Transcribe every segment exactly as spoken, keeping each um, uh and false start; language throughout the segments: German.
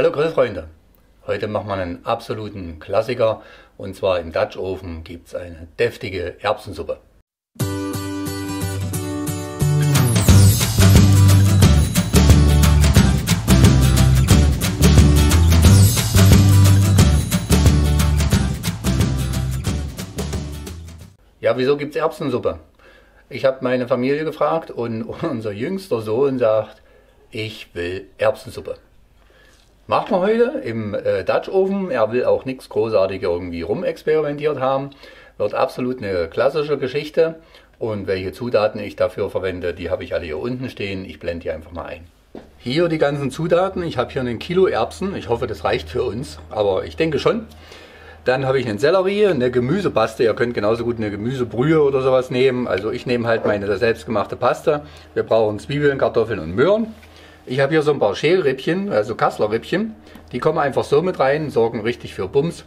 Hallo Grillfreunde, heute machen wir einen absoluten Klassiker, und zwar im Dutch Oven gibt es eine deftige Erbsensuppe. Ja, wieso gibt es Erbsensuppe? Ich habe meine Familie gefragt und unser jüngster Sohn sagt, ich will Erbsensuppe. Machen wir heute im äh, Dutch Oven. Er will auch nichts großartig irgendwie rumexperimentiert haben. Wird absolut eine klassische Geschichte. Und welche Zutaten ich dafür verwende, die habe ich alle hier unten stehen. Ich blende die einfach mal ein. Hier die ganzen Zutaten. Ich habe hier einen Kilo Erbsen. Ich hoffe, das reicht für uns, aber ich denke schon. Dann habe ich einen Sellerie, eine Gemüsepaste. Ihr könnt genauso gut eine Gemüsebrühe oder sowas nehmen. Also ich nehme halt meine selbstgemachte Paste. Wir brauchen Zwiebeln, Kartoffeln und Möhren. Ich habe hier so ein paar Schälrippchen, also Kasslerrippchen, die kommen einfach so mit rein, sorgen richtig für Bums.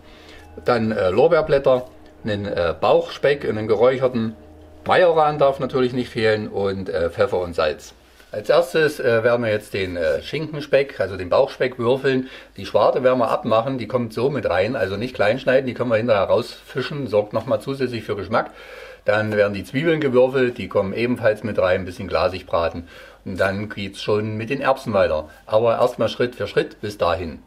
Dann äh, Lorbeerblätter, einen äh, Bauchspeck und einen geräucherten. Majoran darf natürlich nicht fehlen und äh, Pfeffer und Salz. Als erstes äh, werden wir jetzt den äh, Schinkenspeck, also den Bauchspeck würfeln. Die Schwarte werden wir abmachen, die kommt so mit rein, also nicht klein schneiden, die können wir hinterher rausfischen, sorgt nochmal zusätzlich für Geschmack. Dann werden die Zwiebeln gewürfelt, die kommen ebenfalls mit rein, ein bisschen glasig braten. Und dann geht es schon mit den Erbsen weiter. Aber erstmal Schritt für Schritt bis dahin.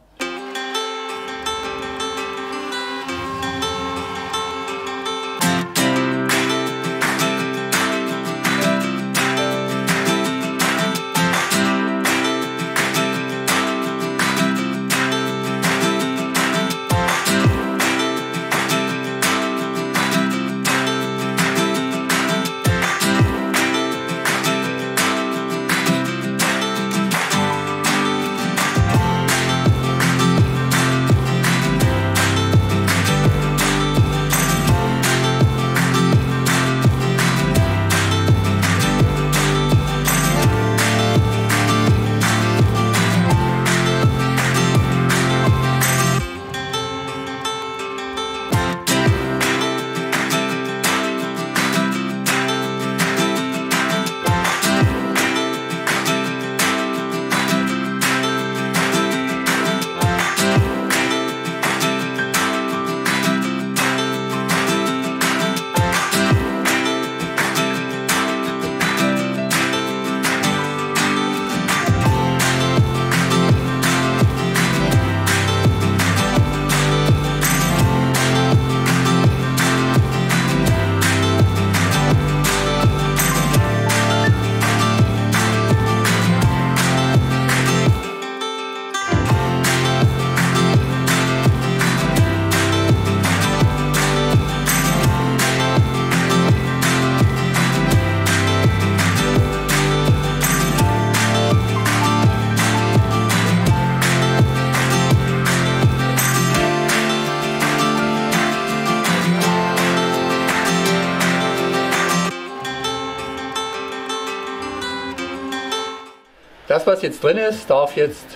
Das, was jetzt drin ist, darf jetzt,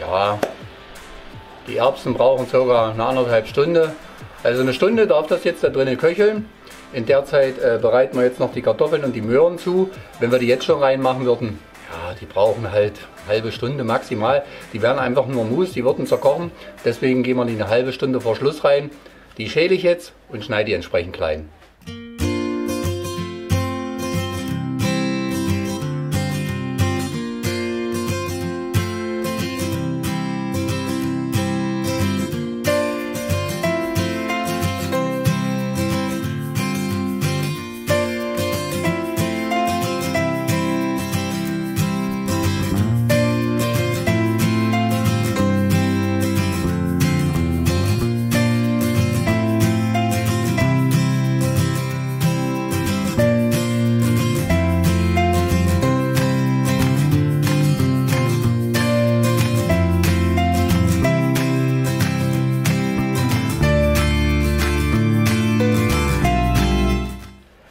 ja, die Erbsen brauchen ca. eine anderthalb Stunde. Also eine Stunde darf das jetzt da drinnen köcheln. In der Zeit äh, bereiten wir jetzt noch die Kartoffeln und die Möhren zu. Wenn wir die jetzt schon reinmachen würden, ja, die brauchen halt eine halbe Stunde maximal. Die werden einfach nur Mousse, die würden zerkochen. Deswegen gehen wir die eine halbe Stunde vor Schluss rein. Die schäle ich jetzt und schneide die entsprechend klein.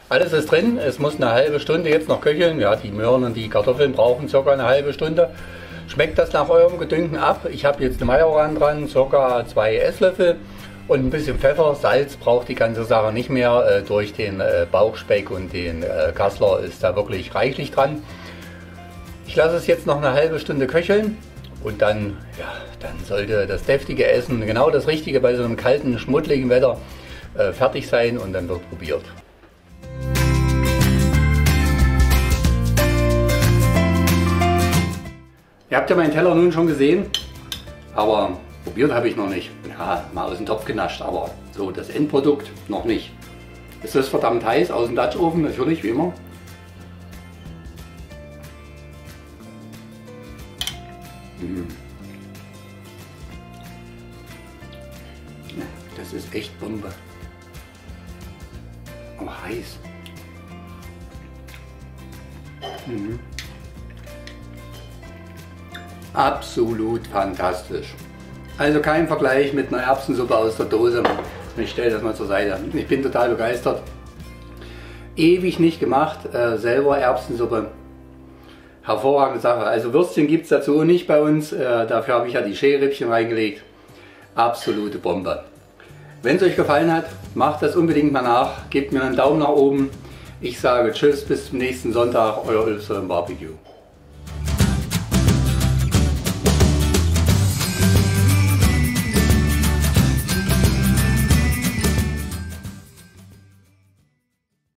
Alles ist drin, es muss eine halbe Stunde jetzt noch köcheln. Ja, die Möhren und die Kartoffeln brauchen ca. eine halbe Stunde. Schmeckt das nach eurem Gedünken ab. Ich habe jetzt eine Majoran dran, ca. zwei Esslöffel und ein bisschen Pfeffer. Salz braucht die ganze Sache nicht mehr. Durch den Bauchspeck und den Kassler ist da wirklich reichlich dran. Ich lasse es jetzt noch eine halbe Stunde köcheln. Und dann, ja, dann sollte das deftige Essen, genau das Richtige bei so einem kalten, schmuddeligen Wetter, äh, fertig sein und dann wird probiert. Ihr habt ja meinen Teller nun schon gesehen, aber probiert habe ich noch nicht. Ja, mal aus dem Topf genascht, aber so das Endprodukt noch nicht. Ist das verdammt heiß aus dem Dutch Oven, natürlich, wie immer. Das ist echt Bombe. Oh, heiß. Mhm. Absolut fantastisch. Also kein Vergleich mit einer Erbsensuppe aus der Dose. Ich stelle das mal zur Seite. Ich bin total begeistert. Ewig nicht gemacht, äh, selber Erbsensuppe. Hervorragende Sache. Also Würstchen gibt es dazu nicht bei uns. Äh, dafür habe ich ja die Schälrippchen reingelegt. Absolute Bombe. Wenn es euch gefallen hat, macht das unbedingt mal nach. Gebt mir einen Daumen nach oben. Ich sage Tschüss, bis zum nächsten Sonntag. Euer Ulf Salam Barbecue.